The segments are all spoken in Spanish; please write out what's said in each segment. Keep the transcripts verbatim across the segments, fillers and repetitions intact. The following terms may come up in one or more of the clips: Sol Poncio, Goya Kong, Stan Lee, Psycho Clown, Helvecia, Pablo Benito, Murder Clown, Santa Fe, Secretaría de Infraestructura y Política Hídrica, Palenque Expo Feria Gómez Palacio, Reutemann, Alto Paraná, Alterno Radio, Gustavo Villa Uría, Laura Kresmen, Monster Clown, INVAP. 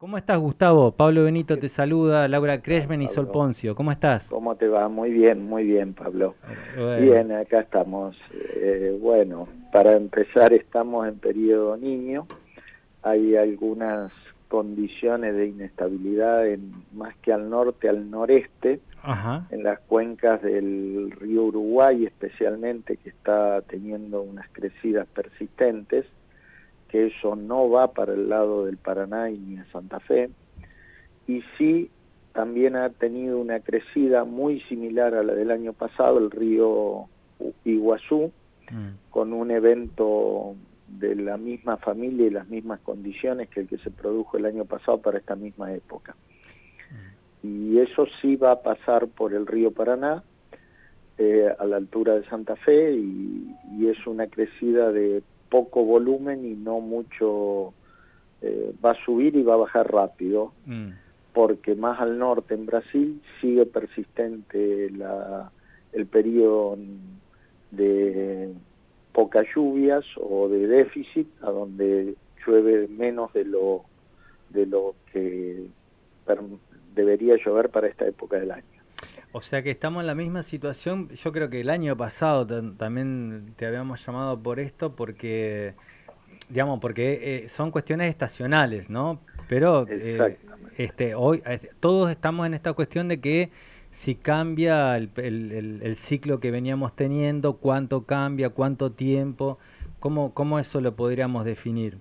¿Cómo estás, Gustavo? Pablo Benito te saluda, Laura Kresmen y Sol Poncio. ¿Cómo estás? ¿Cómo te va? Muy bien, muy bien, Pablo. Bueno. Bien, acá estamos. Eh, bueno, para empezar estamos en periodo niño. Hay algunas condiciones de inestabilidad en, más que al norte, al noreste, ajá, en las cuencas del río Uruguay especialmente, que está teniendo unas crecidas persistentes, que eso no va para el lado del Paraná y ni a Santa Fe, y sí también ha tenido una crecida muy similar a la del año pasado, el río Iguazú, mm. con un evento de la misma familia y las mismas condiciones que el que se produjo el año pasado para esta misma época. Y eso sí va a pasar por el río Paraná, eh, a la altura de Santa Fe, y, y es una crecida de poco volumen y no mucho, eh, va a subir y va a bajar rápido, mm. porque más al norte en Brasil sigue persistente la, el periodo de pocas lluvias o de déficit, a donde llueve menos de lo de lo que per, debería llover para esta época del año. O sea que estamos en la misma situación. Yo creo que el año pasado también te habíamos llamado por esto, porque digamos porque eh, son cuestiones estacionales, ¿no? Pero eh, este hoy eh, todos estamos en esta cuestión de que si cambia el, el, el, el ciclo que veníamos teniendo, cuánto cambia, cuánto tiempo, ¿cómo, cómo eso lo podríamos definir?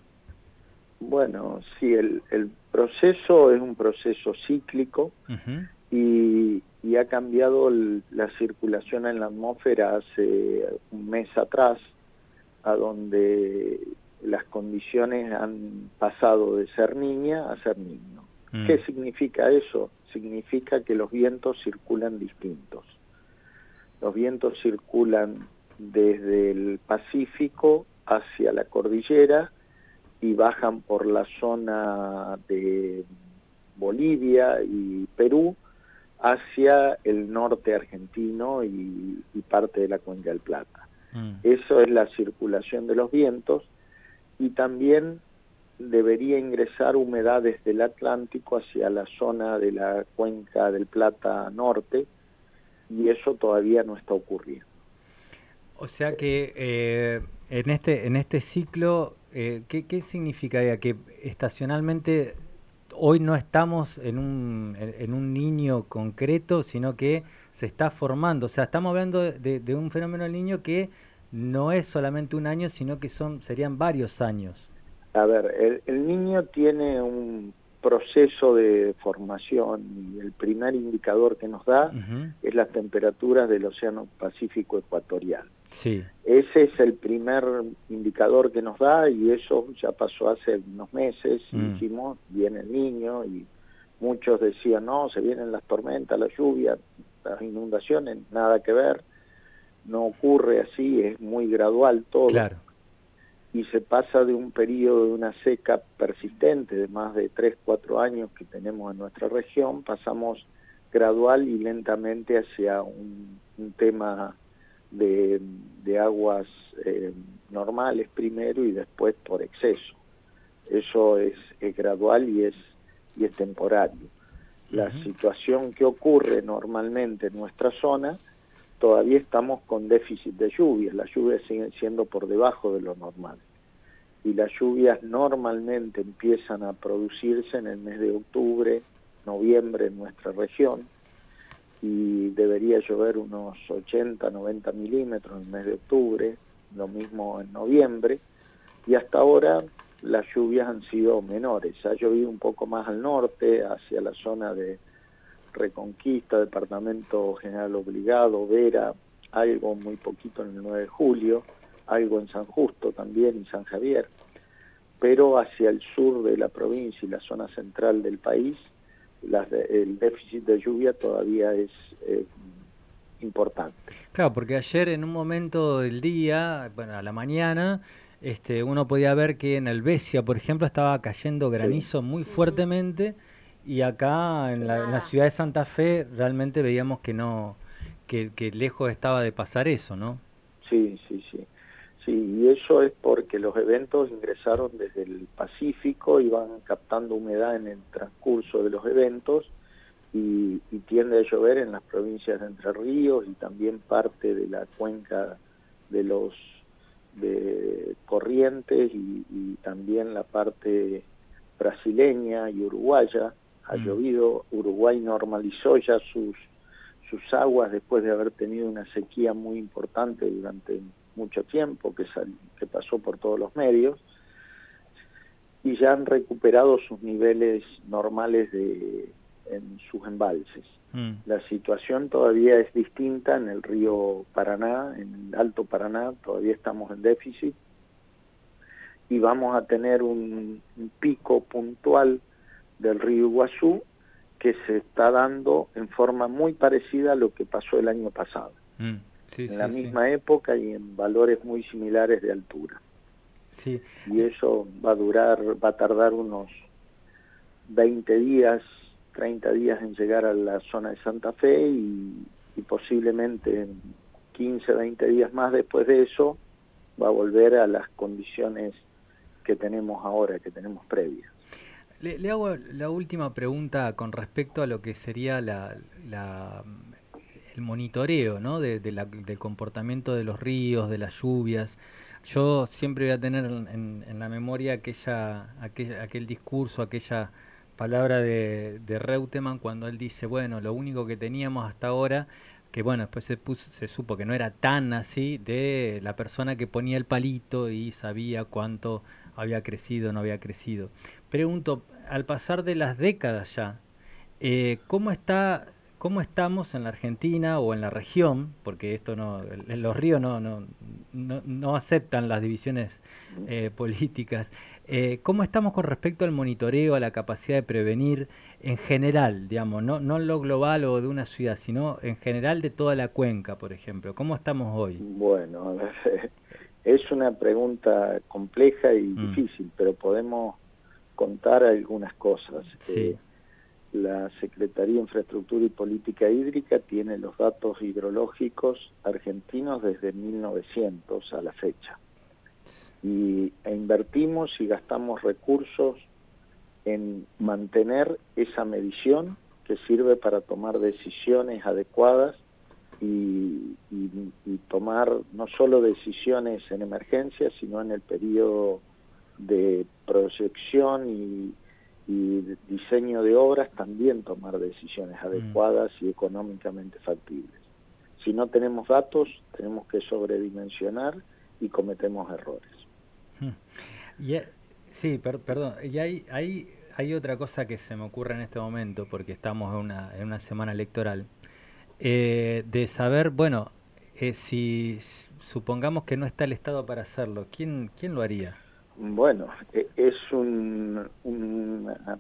Bueno, sí, el, el proceso es un proceso cíclico, uh-huh. y, y ha cambiado el, la circulación en la atmósfera hace un mes atrás, a donde las condiciones han pasado de ser niña a ser niño. Uh-huh. ¿Qué significa eso? Significa que los vientos circulan distintos. Los vientos circulan desde el Pacífico hacia la cordillera y bajan por la zona de Bolivia y Perú hacia el norte argentino y, y parte de la Cuenca del Plata. Mm. Eso es la circulación de los vientos, y también debería ingresar humedad desde el Atlántico hacia la zona de la Cuenca del Plata Norte, y eso todavía no está ocurriendo. O sea que eh, en este en este ciclo, eh, ¿qué, qué significaría? ¿Que estacionalmente hoy no estamos en un, en un niño concreto, sino que se está formando? O sea, estamos hablando de, de un fenómeno del niño que no es solamente un año, sino que son serían varios años. A ver, el, el niño tiene un proceso de formación, y el primer indicador que nos da, uh-huh, es las temperaturas del Océano Pacífico Ecuatorial. Sí. Ese es el primer indicador que nos da, y eso ya pasó hace unos meses, y uh-huh, dijimos, viene el niño, y muchos decían, no, se vienen las tormentas, las lluvias, las inundaciones, nada que ver, no ocurre así, es muy gradual todo. Claro. Y se pasa de un periodo de una seca persistente de más de tres, cuatro años que tenemos en nuestra región, pasamos gradual y lentamente hacia un, un tema de, de aguas eh, normales primero y después por exceso. Eso es, es gradual y es, y es temporario. La uh-huh. situación que ocurre normalmente en nuestra zona, todavía estamos con déficit de lluvias, las lluvias siguen siendo por debajo de lo normal. Y las lluvias normalmente empiezan a producirse en el mes de octubre, noviembre en nuestra región, y debería llover unos ochenta, noventa milímetros en el mes de octubre, lo mismo en noviembre, y hasta ahora las lluvias han sido menores, ha llovido un poco más al norte, hacia la zona de Reconquista, Departamento General Obligado, Vera, algo muy poquito en el nueve de julio, algo en San Justo también, en San Javier, pero hacia el sur de la provincia y la zona central del país, las de, el déficit de lluvia todavía es eh, importante. Claro, porque ayer en un momento del día, bueno, a la mañana, este, uno podía ver que en Helvecia, por ejemplo, estaba cayendo granizo, sí, muy fuertemente. Y acá en la, en la ciudad de Santa Fe realmente veíamos que no, que, que lejos estaba de pasar eso, ¿no? Sí, sí, sí. Sí, y eso es porque los eventos ingresaron desde el Pacífico y van captando humedad en el transcurso de los eventos y, y tiende a llover en las provincias de Entre Ríos y también parte de la cuenca de los de Corrientes y, y también la parte brasileña y uruguaya. Ha mm. llovido, Uruguay normalizó ya sus, sus aguas después de haber tenido una sequía muy importante durante mucho tiempo que, sal, que pasó por todos los medios, y ya han recuperado sus niveles normales de, en sus embalses. Mm. La situación todavía es distinta en el río Paraná, en el Alto Paraná, todavía estamos en déficit, y vamos a tener un, un pico puntual del río Iguazú que se está dando en forma muy parecida a lo que pasó el año pasado. Mm. Sí, en sí, la misma sí. época y en valores muy similares de altura. Sí. Y eso va a durar, va a tardar unos veinte días, treinta días en llegar a la zona de Santa Fe y, y posiblemente en quince, veinte días más después de eso va a volver a las condiciones que tenemos ahora, que tenemos previas. Le, le hago la última pregunta con respecto a lo que sería la... la... el monitoreo, ¿no? de, de la, del comportamiento de los ríos, de las lluvias. Yo siempre voy a tener en, en la memoria aquella, aquella, aquel discurso, aquella palabra de, de Reutemann cuando él dice, bueno, lo único que teníamos hasta ahora, que bueno, después se, puso, se supo que no era tan así, de la persona que ponía el palito y sabía cuánto había crecido o no había crecido. Pregunto, al pasar de las décadas ya, eh, ¿cómo está... ¿Cómo estamos en la Argentina o en la región? Porque esto no, los ríos no, no, no, no aceptan las divisiones eh, políticas. Eh, ¿Cómo estamos con respecto al monitoreo, a la capacidad de prevenir en general, digamos, no, no en lo global o de una ciudad, sino en general de toda la cuenca, por ejemplo? ¿Cómo estamos hoy? Bueno, es una pregunta compleja y mm. difícil, pero podemos contar algunas cosas. Sí. Eh, La Secretaría de Infraestructura y Política Hídrica tiene los datos hidrológicos argentinos desde mil novecientos a la fecha. Y e invertimos y gastamos recursos en mantener esa medición que sirve para tomar decisiones adecuadas y, y, y tomar no solo decisiones en emergencia, sino en el periodo de proyección y y diseño de obras, también tomar decisiones adecuadas y económicamente factibles. Si no tenemos datos, tenemos que sobredimensionar y cometemos errores. Y, sí, per, perdón, y hay, hay, hay otra cosa que se me ocurre en este momento, porque estamos en una, en una semana electoral, eh, de saber, bueno, eh, si supongamos que no está el Estado para hacerlo, ¿quién, quién lo haría? Bueno, es un, una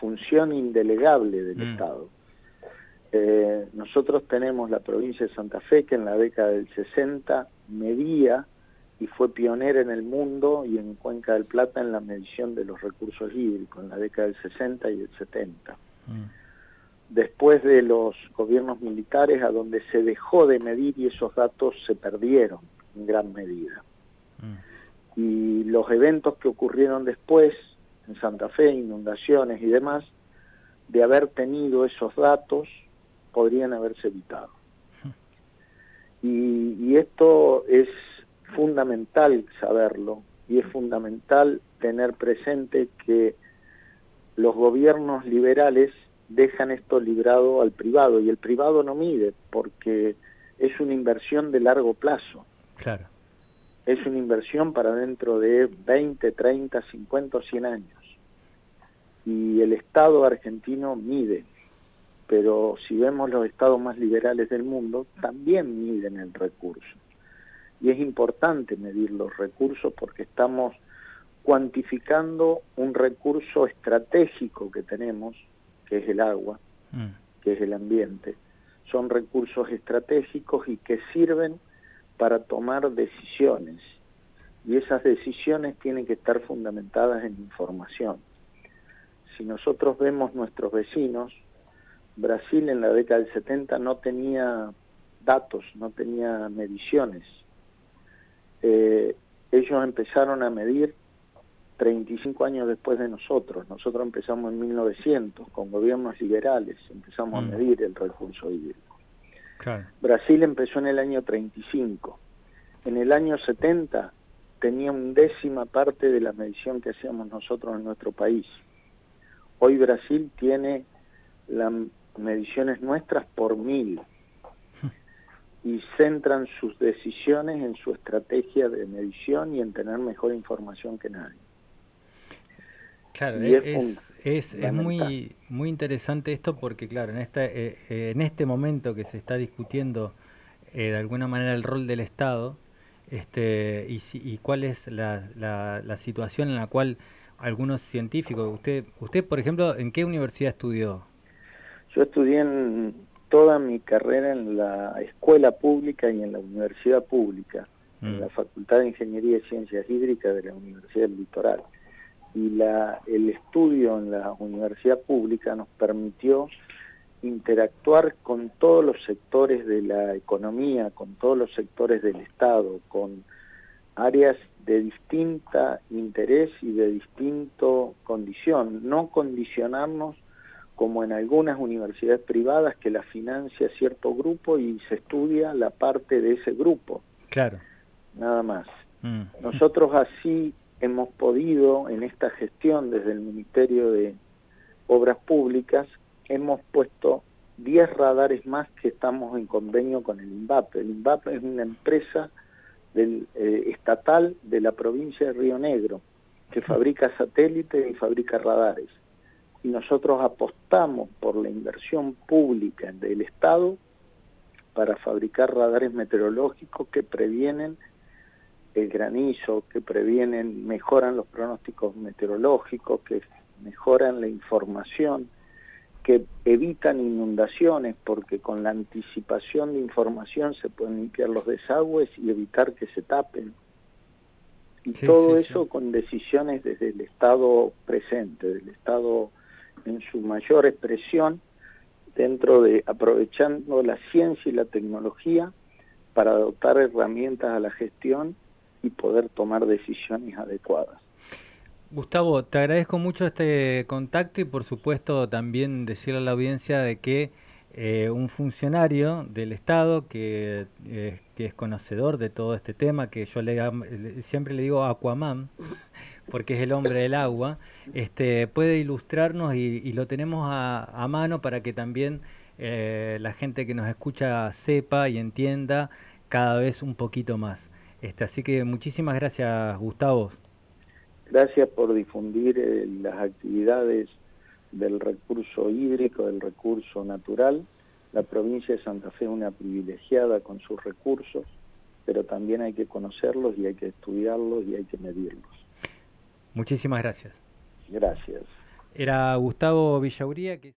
función indelegable del mm. Estado. Eh, nosotros tenemos la provincia de Santa Fe, que en la década del sesenta medía y fue pionera en el mundo y en Cuenca del Plata en la medición de los recursos hídricos, en la década del sesenta y el setenta. Mm. Después de los gobiernos militares, a donde se dejó de medir y esos datos se perdieron en gran medida. Mm. Y los eventos que ocurrieron después, en Santa Fe, inundaciones y demás, de haber tenido esos datos, podrían haberse evitado. Y, y esto es fundamental saberlo, y es fundamental tener presente que los gobiernos liberales dejan esto librado al privado, y el privado no mide, porque es una inversión de largo plazo. Claro. Es una inversión para dentro de veinte, treinta, cincuenta o cien años. Y el Estado argentino mide, pero si vemos los estados más liberales del mundo, también miden el recurso. Y es importante medir los recursos porque estamos cuantificando un recurso estratégico que tenemos, que es el agua, mm. que es el ambiente. Son recursos estratégicos y que sirven para tomar decisiones, y esas decisiones tienen que estar fundamentadas en información. Si nosotros vemos nuestros vecinos, Brasil en la década del setenta no tenía datos, no tenía mediciones. eh, ellos empezaron a medir treinta y cinco años después de nosotros. Nosotros empezamos en mil novecientos, con gobiernos liberales, empezamos mm. a medir el recurso hídrico. Claro. Brasil empezó en el año treinta y cinco. En el año setenta tenía undécima parte de la medición que hacíamos nosotros en nuestro país. Hoy Brasil tiene las mediciones nuestras por mil y centran sus decisiones en su estrategia de medición y en tener mejor información que nadie. Claro, es, es, es muy, muy interesante esto porque, claro, en, esta, eh, eh, en este momento que se está discutiendo eh, de alguna manera el rol del Estado este, y, y cuál es la, la, la situación en la cual algunos científicos... Usted, usted, por ejemplo, ¿en qué universidad estudió? Yo estudié en toda mi carrera en la escuela pública y en la universidad pública, mm. en la Facultad de Ingeniería y Ciencias Hídricas de la Universidad del Litoral. Y la, el estudio en la universidad pública nos permitió interactuar con todos los sectores de la economía, con todos los sectores del Estado, con áreas de distinta interés y de distinto condición. No condicionarnos como en algunas universidades privadas que la financia cierto grupo y se estudia la parte de ese grupo. Claro. Nada más. Mm. Nosotros así hemos podido, en esta gestión desde el Ministerio de Obras Públicas, hemos puesto diez radares más que estamos en convenio con el INVAP. El INVAP es una empresa del, eh, estatal de la provincia de Río Negro, que fabrica satélites y fabrica radares. Y nosotros apostamos por la inversión pública del Estado para fabricar radares meteorológicos que previenen el granizo, que previenen, mejoran los pronósticos meteorológicos, que mejoran la información, que evitan inundaciones, porque con la anticipación de información se pueden limpiar los desagües y evitar que se tapen. Y sí, todo sí, eso sí. con decisiones desde el Estado presente, del Estado en su mayor expresión, dentro de aprovechando la ciencia y la tecnología para dotar herramientas a la gestión y poder tomar decisiones adecuadas. Gustavo, te agradezco mucho este contacto y por supuesto también decirle a la audiencia de que eh, un funcionario del Estado que, eh, que es conocedor de todo este tema, que yo le, siempre le digo Aquaman, porque es el hombre del agua, este, puede ilustrarnos y, y lo tenemos a, a mano para que también eh, la gente que nos escucha sepa y entienda cada vez un poquito más. Este, así que muchísimas gracias, Gustavo. Gracias por difundir eh, las actividades del recurso hídrico, del recurso natural. La provincia de Santa Fe es una privilegiada con sus recursos, pero también hay que conocerlos y hay que estudiarlos y hay que medirlos. Muchísimas gracias. Gracias. Era Gustavo Villa Uría que...